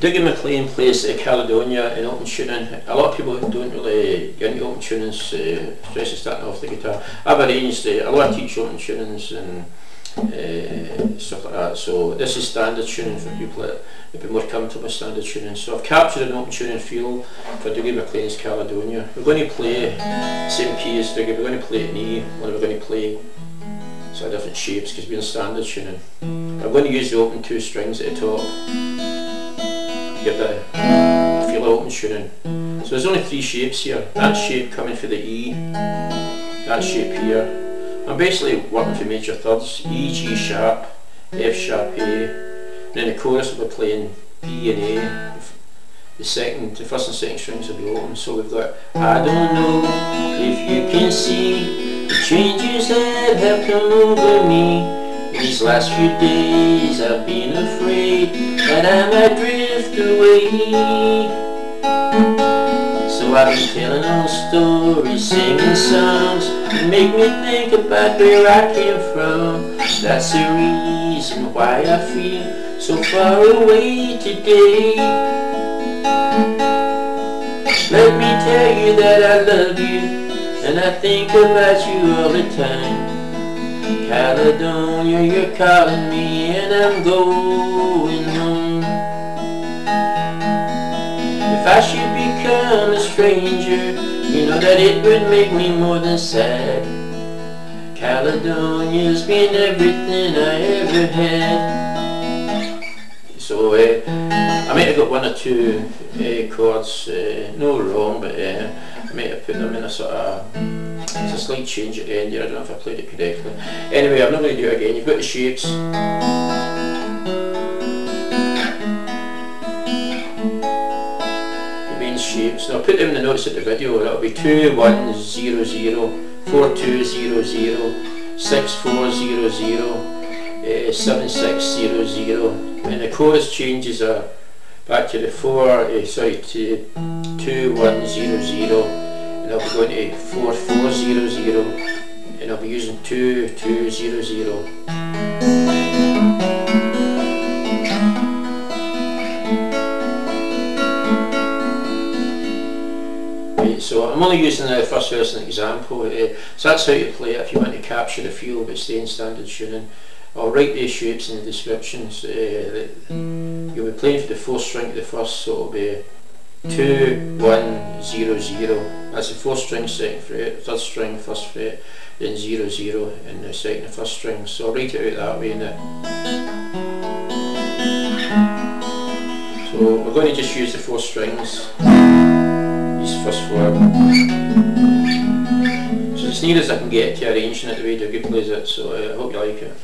Dougie Maclean plays Caledonia in open tuning. A lot of people don't really get into open tunings, especially starting off the guitar. I've arranged, I love to teach open tunings and stuff like that, so this is standard tuning for people that would be more comfortable with standard tuning. So I've captured an open tuning feel for Dougie Maclean's Caledonia. We're going to play the same key as Dougie, we're going to play an E, and we're going to play sort of different shapes because we're in standard tuning. I'm going to use the open two strings at the top. Give the feel of open tuning. So there's only three shapes here. That shape coming for the E, that shape here. I'm basically working for major thirds, E, G sharp, F sharp, A. And then the chorus will be playing B and A. The first and second strings will be open. So we've got, I don't know if you can see the changes that have come over me. These last few days I've been afraid that I might drift away. So I've been telling old stories, singing songs that make me think about where I came from. That's the reason why I feel so far away today. Let me tell you that I love you, and I think about you all the time. Caledonia, you're calling me and I'm going home. If I should become a stranger, you know that it would make me more than sad. Caledonia's been everything I ever had. So I might have got one or two chords, no wrong, but I might have put them in a sort of... It's a slight change at the end here, I don't know if I played it correctly. Anyway, I'm not going to do it again. You've got the shapes. The main shapes. Now I'll put them in the notes of the video. That'll be 2, 1, 0, 0, 4, 2, 0, 0, 6, 4, 0, 0, 7, 6, 0, 0. And the chorus changes are back to the 2, 1, 0, 0. I'll be going to 4, 4, 0, 0, and I'll be using 2, 2, 0, 0. Right, so I'm only using the first verse as an example, so that's how you play it if you want to capture the feel but stay in standard tuning. I'll write these shapes in the descriptions. You'll be playing for the fourth string to the first, so it'll be 2, 1, 0, 0. That's the fourth string, second fret, third string, first fret, then 0, 0, and the second and first string. So I'll write it out that way now. So we're going to just use the four strings. These first four. So it's near as I can get to arranging it the way Dougie plays it. So I hope you like it.